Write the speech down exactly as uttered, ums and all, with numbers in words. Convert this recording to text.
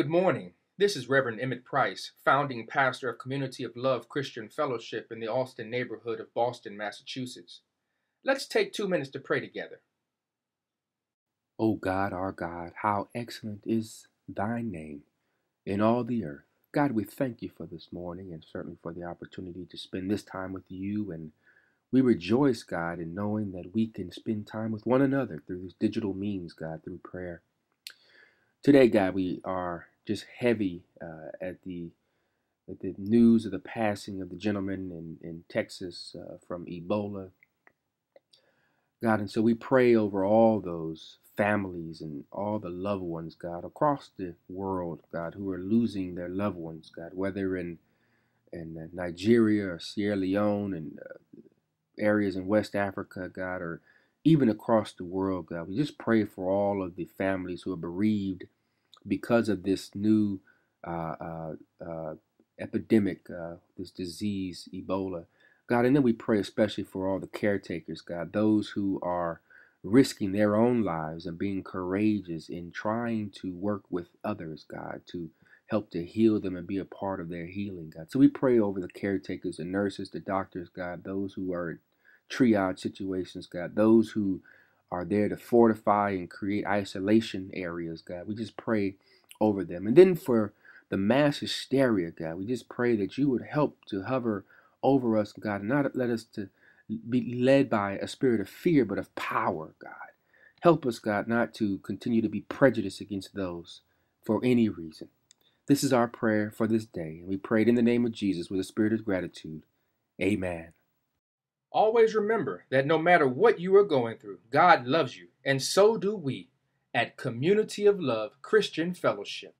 Good morning. This is Reverend Emmett Price, founding pastor of Community of Love Christian Fellowship in the Allston neighborhood of Boston, Massachusetts. Let's take two minutes to pray together. O God, our God, how excellent is thy name in all the earth. God, we thank you for this morning and certainly for the opportunity to spend this time with you. And we rejoice, God, in knowing that we can spend time with one another through these digital means, God, through prayer. Today, God, we are just heavy uh, at the at the news of the passing of the gentleman in, in Texas uh, from Ebola. God, and so we pray over all those families and all the loved ones, God, across the world, God, who are losing their loved ones, God, whether in, in Nigeria or Sierra Leone and uh, areas in West Africa, God, or even across the world, God. We just pray for all of the families who are bereaved because of this new uh, uh, uh, epidemic, uh, this disease, Ebola. God, and then we pray especially for all the caretakers, God, those who are risking their own lives and being courageous in trying to work with others, God, to help to heal them and be a part of their healing, God. So we pray over the caretakers, the nurses, the doctors, God, those who are in triage situations, God, those who are there to fortify and create isolation areas, God. We just pray over them. And then for the mass hysteria, God, we just pray that you would help to hover over us, God, and not let us to be led by a spirit of fear, but of power, God. Help us, God, not to continue to be prejudiced against those for any reason. This is our prayer for this day, and we prayed in the name of Jesus with a spirit of gratitude. Amen. Always remember that no matter what you are going through, God loves you, and so do we at Community of Love Christian Fellowship.